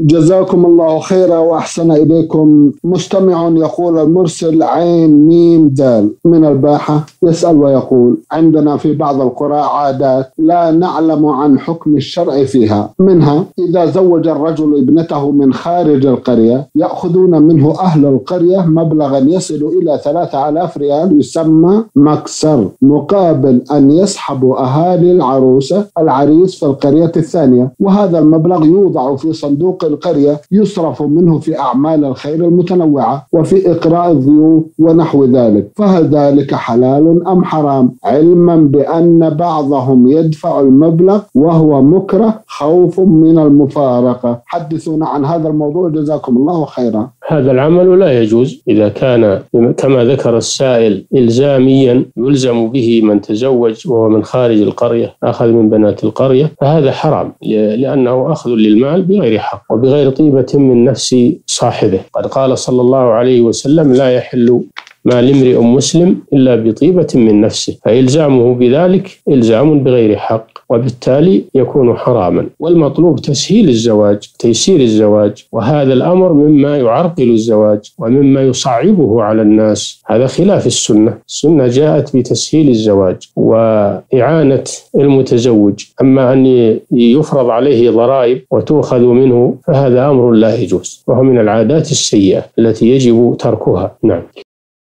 جزاكم الله خيرا وأحسن إليكم. مستمع يقول المرسل عين ميم دال من الباحة يسأل ويقول: عندنا في بعض القرى عادات لا نعلم عن حكم الشرع فيها، منها إذا زوج الرجل ابنته من خارج القرية يأخذون منه أهل القرية مبلغا يصل إلى 3000 ريال يسمى مكسر، مقابل أن يسحبوا أهالي العروسة العريس في القرية الثانية، وهذا المبلغ يوضع في صندوق القرية يصرف منه في أعمال الخير المتنوعة وفي إقراء الضيوف ونحو ذلك، فهل ذلك حلال أم حرام، علما بأن بعضهم يدفع المبلغ وهو مكره خوف من المفارقة؟ حدثونا عن هذا الموضوع جزاكم الله خيرا. هذا العمل لا يجوز إذا كان كما ذكر السائل إلزاميا يلزم به من تزوج وهو من خارج القرية، أخذ من بنات القرية، فهذا حرام لأنه أخذ للمال بغير حق وبغير طيبة من نفس صاحبه. قد قال صلى الله عليه وسلم: لا يحل ما لامرئ مسلم إلا بطيبة من نفسه، فإلزامه بذلك إلزام بغير حق وبالتالي يكون حراما. والمطلوب تسهيل الزواج، تيسير الزواج، وهذا الأمر مما يعرقل الزواج ومما يصعبه على الناس، هذا خلاف السنة. السنة جاءت بتسهيل الزواج وإعانة المتزوج، أما أن يفرض عليه ضرائب وتؤخذ منه فهذا أمر لا يجوز، وهو من العادات السيئة التي يجب تركها. نعم.